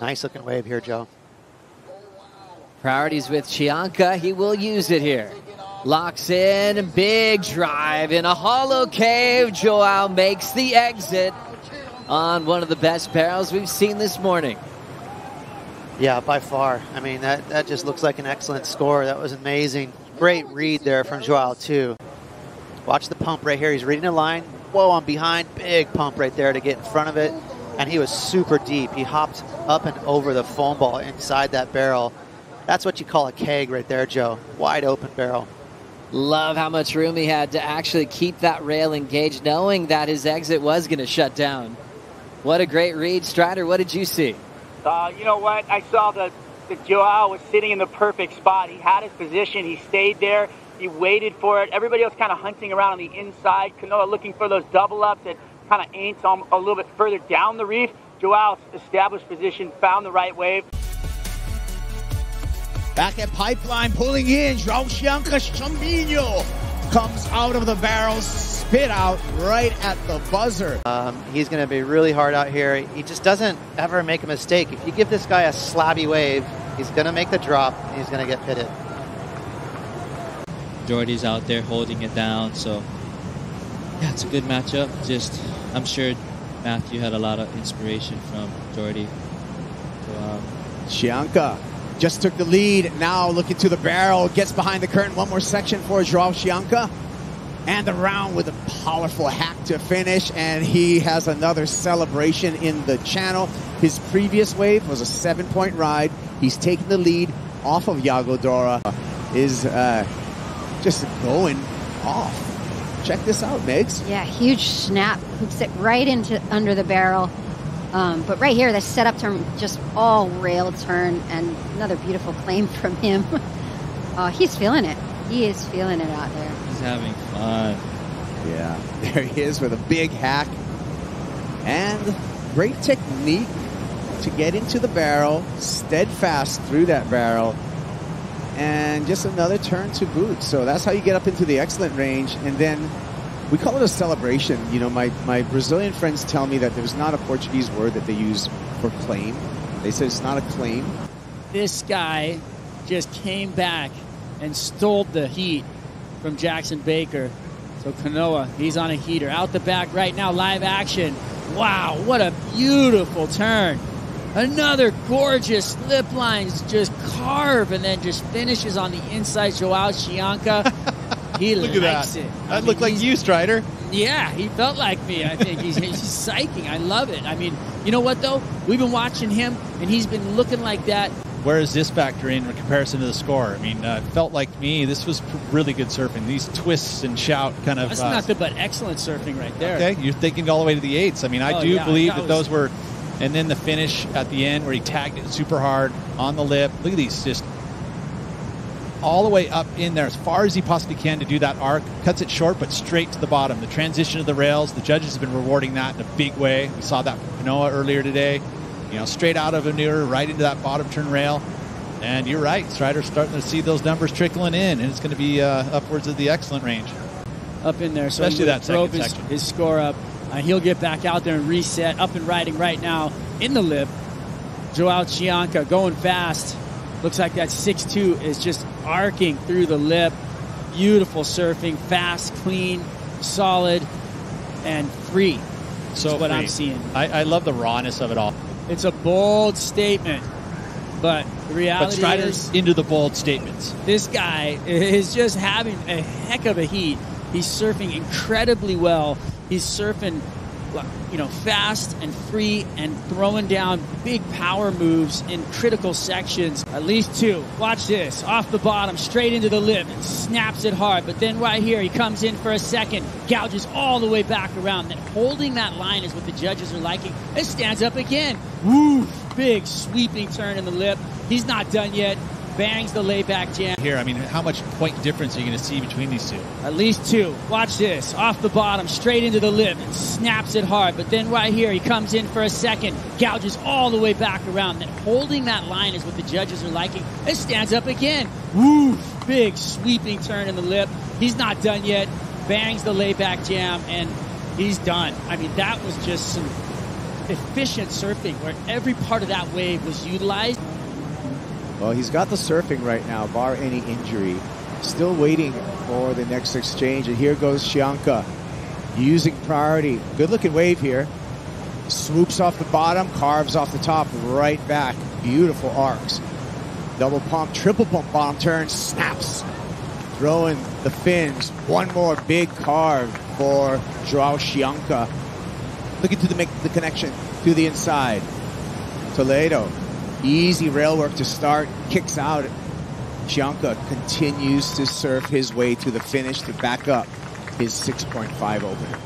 Nice looking wave here, Joe. Priorities with Chianca. He will use it here. Locks in, big drive in a hollow cave. João makes the exit on one of the best barrels we've seen this morning. Yeah, by far. I mean, that just looks like an excellent score. That was amazing. Great read there from João, too. Watch the pump right here. He's reading a line. Whoa, I'm behind. Big pump right there to get in front of it. And he was super deep. He hopped up and over the foam ball inside that barrel. That's what you call a keg right there, Joe. Wide open barrel. Love how much room he had to actually keep that rail engaged, knowing that his exit was going to shut down. What a great read. Strider, what did you see? You know what? I saw that João was sitting in the perfect spot. He had his position. He stayed there. He waited for it. Everybody else kind of hunting around on the inside. Kanoa looking for those double ups that kind of aints a little bit further down the reef. João established position, found the right wave. Back at Pipeline, pulling in, João Chianca. Chumbinho comes out of the barrel, spit out right at the buzzer. He's going to be really hard out here. He just doesn't ever make a mistake. If you give this guy a slabby wave, he's going to make the drop, and he's going to get pitted. Jordy's out there holding it down, so yeah, it's a good matchup. Just, I'm sure Matthew had a lot of inspiration from Jordy. Chianca just took the lead. Now looking to the barrel, gets behind the curtain. One more section for João Chianca, and the round with a powerful hack to finish. And he has another celebration in the channel. His previous wave was a 7-point ride. He's taking the lead off of Yago Dora. Is just going off. Check this out, Megs. Yeah, huge snap. Hoops it right into under the barrel. But right here, the setup turn, just all rail turn, and another beautiful claim from him. Oh, he's feeling it. He is feeling it out there. He's having fun. Yeah, there he is with a big hack. And great technique to get into the barrel, steadfast through that barrel. And just another turn to boot. So that's how you get up into the excellent range. And then we call it a celebration. You know, my Brazilian friends tell me that there's not a Portuguese word that they use for claim. They said it's not a claim. This guy just came back and stole the heat from Jackson Baker. So Kanoa, he's on a heater. Out the back right now, live action. Wow, what a beautiful turn. Another gorgeous slip lines, just carve, and then just finishes on the inside. João Chianca, he Look likes at that. It. That looked like you, Strider. Yeah, he felt like me. I think he's psyching. I love it. I mean, you know what, though? We've been watching him, and he's been looking like that. Where is this factor in comparison to the score? I mean, felt like me. This was really good surfing. These twists and shout kind of... That's nothing but excellent surfing right there. Okay, you're thinking all the way to the eights. I mean, I do believe that those were... And then the finish at the end where he tagged it super hard on the lip. Look at these, just all the way up in there as far as he possibly can to do that arc. Cuts it short, but straight to the bottom. The transition of the rails, the judges have been rewarding that in a big way. We saw that from Kanoa earlier today. You know, straight out of a mirror, right into that bottom turn rail. And you're right, Strider's starting to see those numbers trickling in, and it's going to be upwards of the excellent range. Up in there, so especially that drove his score up. He'll get back out there and reset. Up and riding right now in the lip. João Chianca going fast. Looks like that 6-2 is just arcing through the lip. Beautiful surfing, fast, clean, solid, and free. So what I'm seeing. I love the rawness of it all. It's a bold statement, but the reality is... But Strider's into the bold statements. This guy is just having a heck of a heat. He's surfing incredibly well. He's surfing, you know, fast and free and throwing down big power moves in critical sections. At least two. Watch this. Off the bottom, straight into the lip. Snaps it hard. But then right here, he comes in for a second. Gouges all the way back around. Then holding that line is what the judges are liking. It stands up again. Woo! Big sweeping turn in the lip. He's not done yet. Bangs the layback jam. Here, I mean, how much point difference are you going to see between these two? At least two. Watch this. Off the bottom, straight into the lip. Snaps it hard. But then right here, he comes in for a second. Gouges all the way back around. Then holding that line is what the judges are liking. It stands up again. Woo! Big sweeping turn in the lip. He's not done yet. Bangs the layback jam, and he's done. I mean, that was just some efficient surfing where every part of that wave was utilized. Well, he's got the surfing right now, bar any injury. Still waiting for the next exchange, and here goes Chianca using priority. Good looking wave here. Swoops off the bottom, carves off the top, right back. Beautiful arcs. Double pump, triple pump, bottom turn, snaps. Throwing the fins. One more big carve for João Chianca. Looking to make the connection to the inside. Toledo, easy rail work to start, kicks out. Chianca continues to surf his way to the finish to back up his 6.5 opener.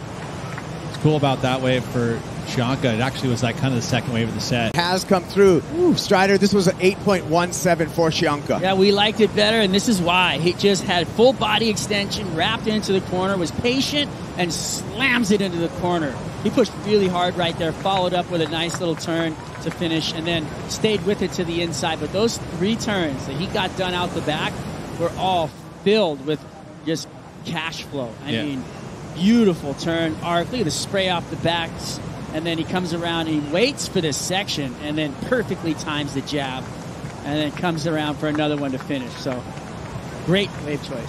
It's cool about that wave for Chianca. It actually was like kind of the second wave of the set. Has come through. Ooh, Strider, this was an 8.17 for Chianca. Yeah, we liked it better, and this is why. He just had full body extension, wrapped into the corner, was patient, and slams it into the corner. He pushed really hard right there, followed up with a nice little turn to finish, and then stayed with it to the inside. But those three turns that he got done out the back were all filled with just cash flow. I mean, beautiful turn arc. Look at the spray off the backs. And then he comes around and he waits for this section and then perfectly times the jab and then comes around for another one to finish. So great wave choice.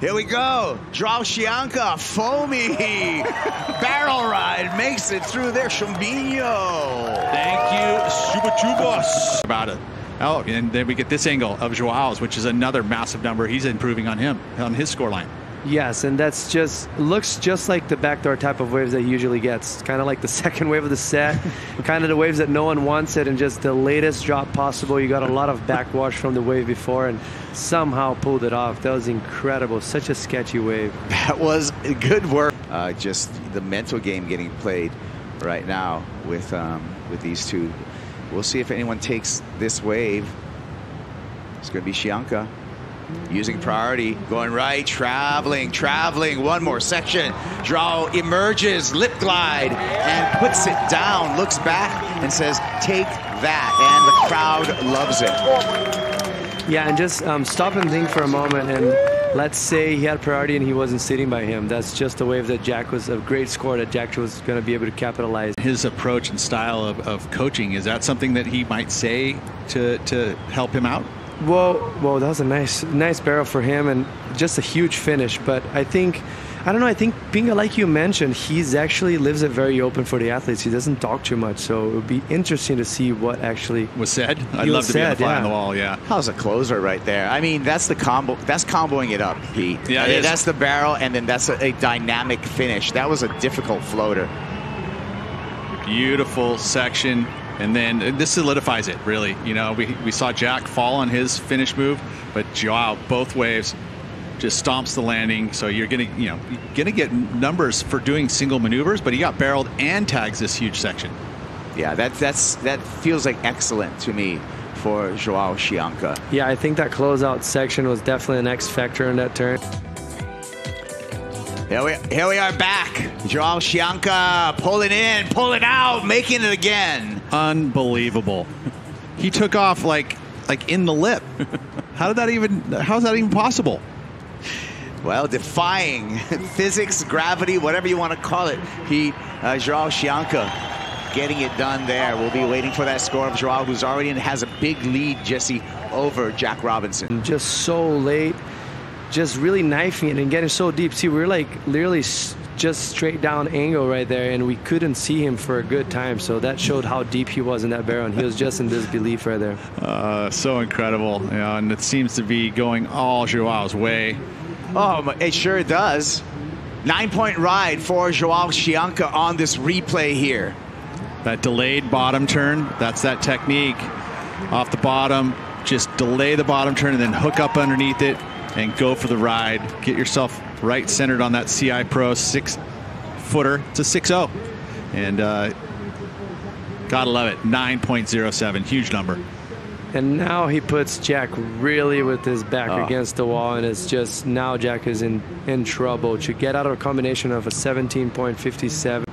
Here we go. João Chianca, foamy barrel ride, makes it through there. Chumbinho. Thank you, Super Chubos. About it. Oh, and then we get this angle of João's, which is another massive number. He's improving on him, on his scoreline. Yes, and that's just looks just like the backdoor type of waves that he usually gets. Kind of like the second wave of the set, kind of the waves that no one wants it, and just the latest drop possible. You got a lot of backwash from the wave before and somehow pulled it off. That was incredible. Such a sketchy wave. That was good work. Just the mental game getting played right now with these two. We'll see if anyone takes this wave. It's going to be Chianca. Using priority, going right, traveling, one more section. João emerges, lip glide, and puts it down, looks back and says, take that, and the crowd loves it. Yeah, and just stop and think for a moment, and let's say he had priority and he wasn't sitting by him. That's just a wave that Jack was, a great score that Jack was going to be able to capitalize. His approach and style of coaching, is that something that he might say to help him out? Whoa, that was a nice barrel for him and just a huge finish. But I think Pinga, like you mentioned, he's actually lives it very open for the athletes. He doesn't talk too much, so it would be interesting to see what actually was said. I'd love to be on the fly on the wall, yeah. How's a closer right there? I mean, that's the combo. That's comboing it up, Pete. Yeah, I mean, that's the barrel, and then that's a dynamic finish. That was a difficult floater. Beautiful section. And then this solidifies it, really. You know, we saw Jack fall on his finish move, but João, both waves, just stomps the landing. So you're gonna get numbers for doing single maneuvers, but he got barreled and tags this huge section. Yeah, that feels like excellent to me for João Chianca. Yeah, I think that closeout section was definitely an X factor in that turn. Here we are back. João Chianca pulling in, pulling out, making it again. Unbelievable. He took off like in the lip. How's that even possible? Well, defying physics, gravity, whatever you want to call it. João Chianca getting it done there. We'll be waiting for that score of João, who's already has a big lead, Jesse, over Jack Robinson. Just so late. Just really knifing it and getting so deep. See, we're like literally just straight down angle right there, and we couldn't see him for a good time. So that showed how deep he was in that barrel, and he was just in disbelief right there. So incredible, yeah, and it seems to be going all João's way. Oh, it sure does. 9-point ride for João Chianca on this replay here. That delayed bottom turn, that's that technique. Off the bottom, just delay the bottom turn and then hook up underneath it. And go for the ride. Get yourself right centered on that CI Pro 6-footer. It's a 6-0. And gotta love it. 9.07, huge number. And now he puts Jack really with his back against the wall, and it's just now Jack is in trouble to get out of a combination of a 17.57.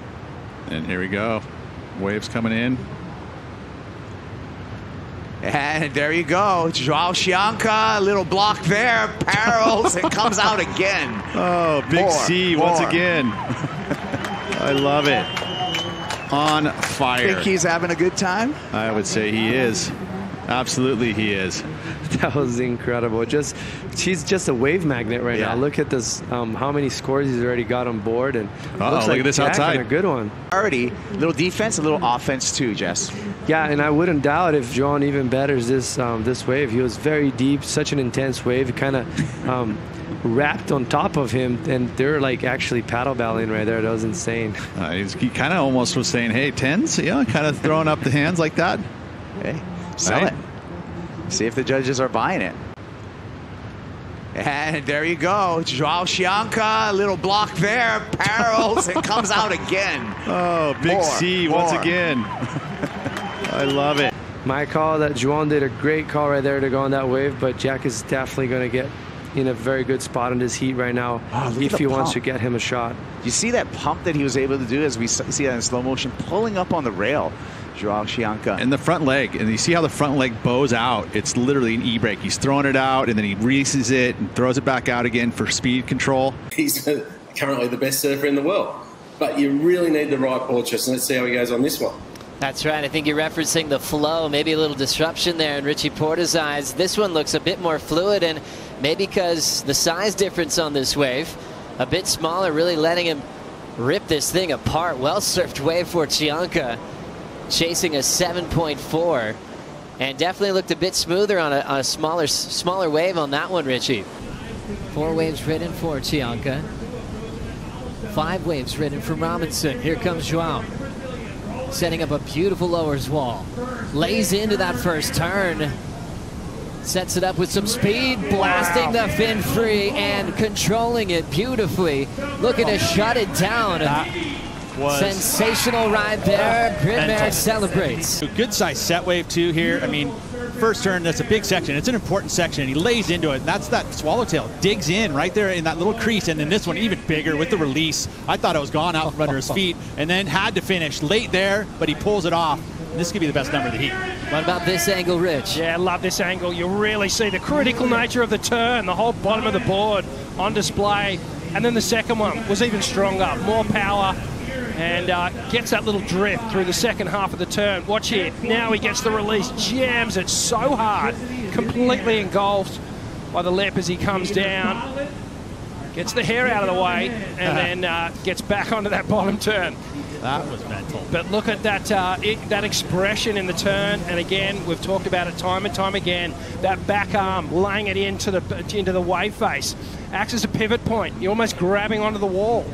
And here we go. Waves coming in. And there you go, João Chianca, little block there, barrels, it comes out again. Oh, big more, once again. I love it. on fire. Think he's having a good time? I would say he is. Absolutely, he is. That was incredible. Just, he's just a wave magnet right now. Look at this, how many scores he's already got on board, and looks like this Jack outside. A good one. Already, little defense, a little offense too, Jess. Yeah, and I wouldn't doubt if João even betters this this wave. He was very deep, such an intense wave, kind of wrapped on top of him, and they're like actually paddle battling right there. That was insane. He kind of almost was saying, "Hey, tens," you know, kind of throwing up the hands like that. Hey. Sell it. See if the judges are buying it. And there you go. João Chianca, little block there, parallels, it comes out again. Oh, big more. Once again. I love it. My call that João did a great call right there to go on that wave, but Jack is definitely going to get in a very good spot in this heat right now if he wants to get him a shot. You see that pump that he was able to do, as we see that in slow motion, pulling up on the rail. João Chianca. And the front leg, and you see how the front leg bows out. It's literally an e-brake. He's throwing it out, and then he releases it and throws it back out again for speed control. He's currently the best surfer in the world, but you really need the right purchase, and let's see how he goes on this one. That's right. I think you're referencing the flow, maybe a little disruption there in Richie Porta's eyes. This one looks a bit more fluid, and maybe because the size difference on this wave, a bit smaller, really letting him rip this thing apart. Well-surfed wave for Chianca. Chasing a 7.4, and definitely looked a bit smoother on a smaller wave on that one, Richie. 4 waves ridden for Chianca. 5 waves ridden from Robinson. Here comes João, setting up a beautiful lowers wall. Lays into that first turn. Sets it up with some speed, blasting the fin free and controlling it beautifully. Looking to shut it down. Sensational ride there. Gridmare celebrates. Good size set wave too here. I mean, first turn, that's a big section. It's an important section. He lays into it. And that's that swallowtail. Digs in right there in that little crease. And then this one even bigger with the release. I thought it was gone out from under his feet. And then had to finish late there, but he pulls it off. And this could be the best number of the heat. What about this angle, Rich? Yeah, I love this angle. You really see the critical nature of the turn, the whole bottom of the board on display. And then the second one was even stronger, more power. And gets that little drift through the second half of the turn. Watch it. Now he gets the release, jams it so hard, completely engulfed by the lip as he comes down. Gets the hair out of the way, and then gets back onto that bottom turn. That was mental. But look at that that expression in the turn. And again, we've talked about it time and time again. That back arm laying it into the wave face acts as a pivot point. You're almost grabbing onto the wall.